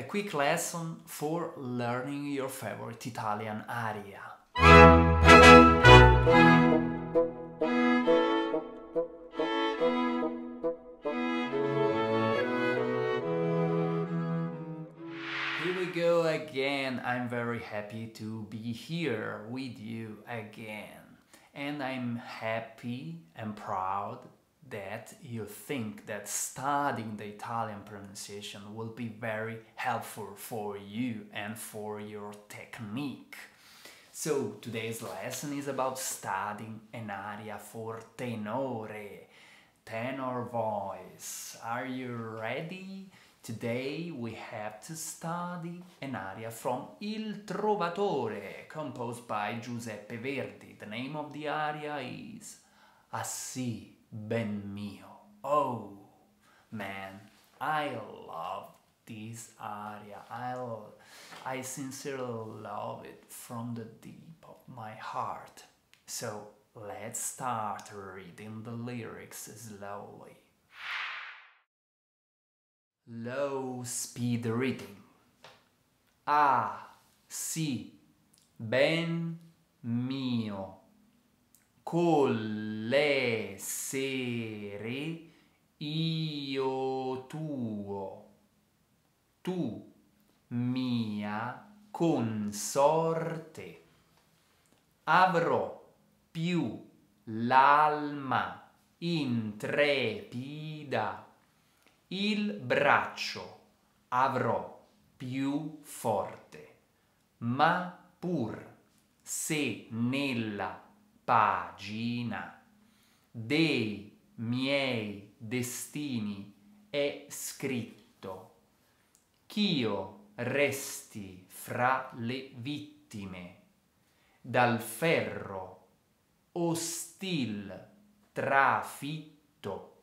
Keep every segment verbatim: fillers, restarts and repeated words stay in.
A quick lesson for learning your favorite Italian aria. Here we go again. I'm very happy to be here with you again. And I'm happy and proud that you think that studying the Italian pronunciation will be very helpful for you and for your technique. So today's lesson is about studying an aria for tenore, tenor voice. Are you ready? Today we have to study an aria from Il Trovatore, composed by Giuseppe Verdi. The name of the aria is Assi. Ben mio. Oh, man, I love this aria. I, I sincerely love it from the deep of my heart. So let's start reading the lyrics slowly. Low speed reading. Ah, sì, ben mio. Con le sere io tuo, tu mia consorte, avrò più l'alma intrepida, il braccio avrò più forte, ma pur se nella pagina dei miei destini è scritto ch'io resti fra le vittime, dal ferro ostil trafitto.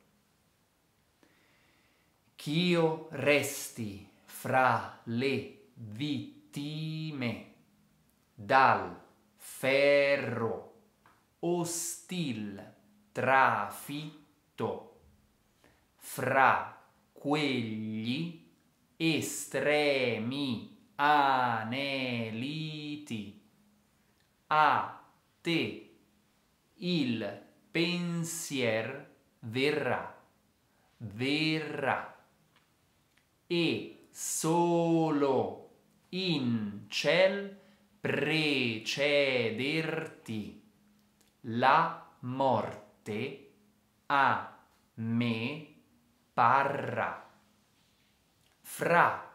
Ch'io resti fra le vittime, dal ferro ostil trafitto, fra quegli estremi aneliti, a te il pensier verrà, verrà, e solo in ciel precederti. La morte a me parrà. Fra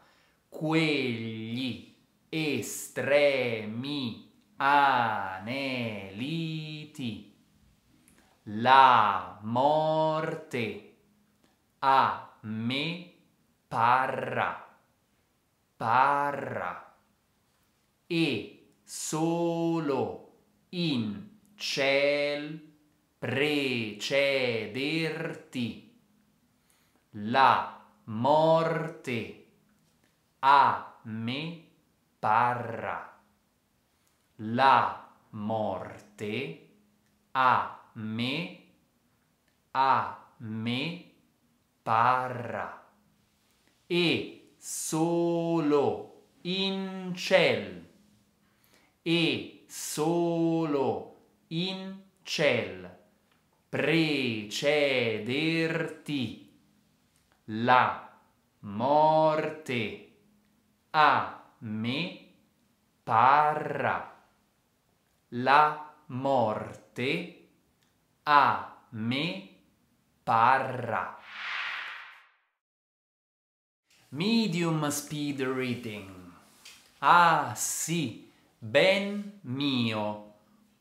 quegli estremi aneliti, la morte a me parrà, parrà, e solo in ciel precederti, la morte a me parrà, la morte a me, a me parrà, e solo in ciel, e solo in ciel precederti, la morte a me parrà, la morte a me parrà. Medium speed reading. Ah sì, ben mio.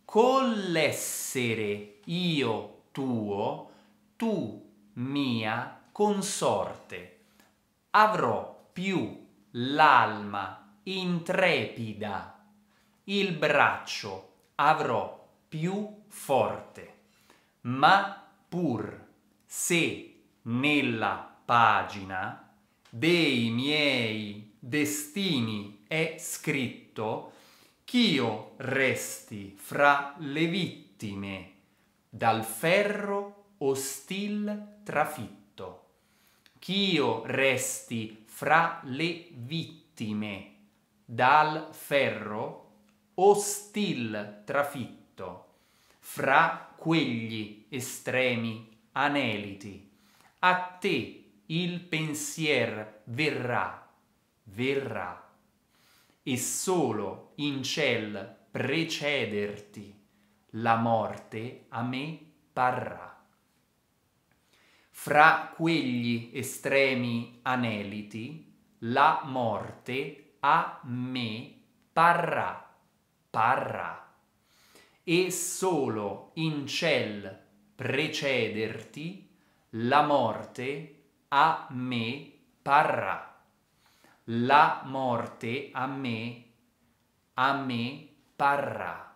Con l'essere io tuo, tu mia consorte, avrò più l'alma intrepida, il braccio avrò più forte, ma pur se nella pagina dei miei destini è scritto ch'io resti fra le vittime, dal ferro ostil trafitto. Ch'io resti fra le vittime, dal ferro ostil trafitto, fra quegli estremi aneliti, a te il pensier verrà, verrà, e solo in ciel precederti, la morte a me parrà. Fra quegli estremi aneliti, la morte a me parrà, parrà, e solo in ciel precederti, la morte a me parrà, la morte a me, a me parrà,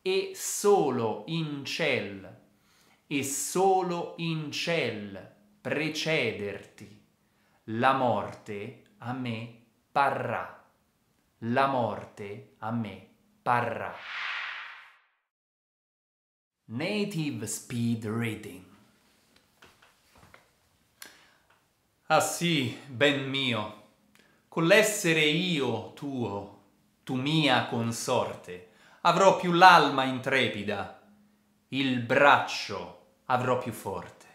e solo in ciel e solo in ciel precederti, la morte a me parrà, la morte a me parrà. Native Speed Reading. Ah sì, ben mio, con l'essere io tuo, tu mia consorte, avrò più l'alma intrepida, il braccio avrò più forte,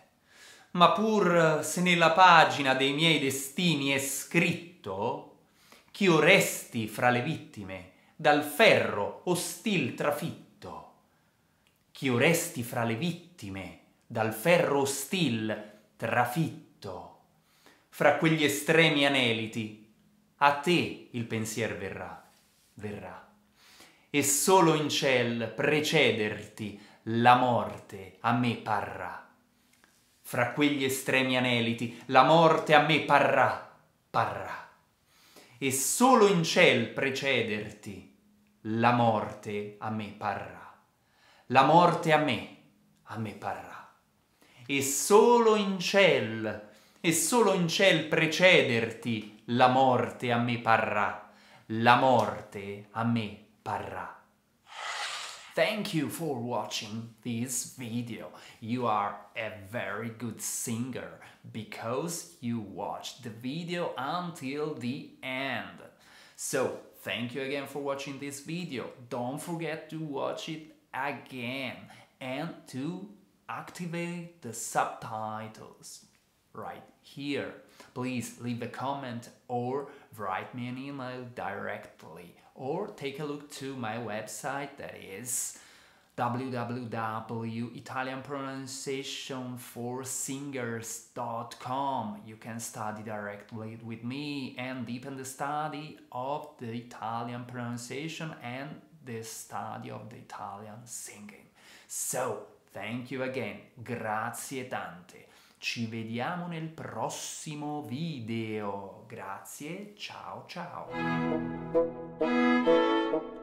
ma pur se nella pagina dei miei destini è scritto ch'io resti fra le vittime dal ferro ostil trafitto, ch'io resti fra le vittime dal ferro ostil trafitto, fra quegli estremi aneliti a te il pensier verrà, verrà, e solo in ciel precederti la morte a me parrà, fra quegli estremi aneliti la morte a me parrà, parrà, e solo in ciel precederti la morte a me parrà, la morte a me, a me parrà, e solo in ciel, e solo in ciel precederti la morte a me parrà, la morte a me parrà. Thank you for watching this video. You are a very good singer because you watched the video until the end. So thank you again for watching this video. Don't forget to watch it again and to activate the subtitles right here. Please leave a comment or write me an email directly, or take a look to my website, that is w w w dot italian pronunciation for singers dot com. You can study directly with me and deepen the study of the Italian pronunciation and the study of the Italian singing. So, thank you again. Grazie tante. Ci vediamo nel prossimo video. Grazie, ciao ciao.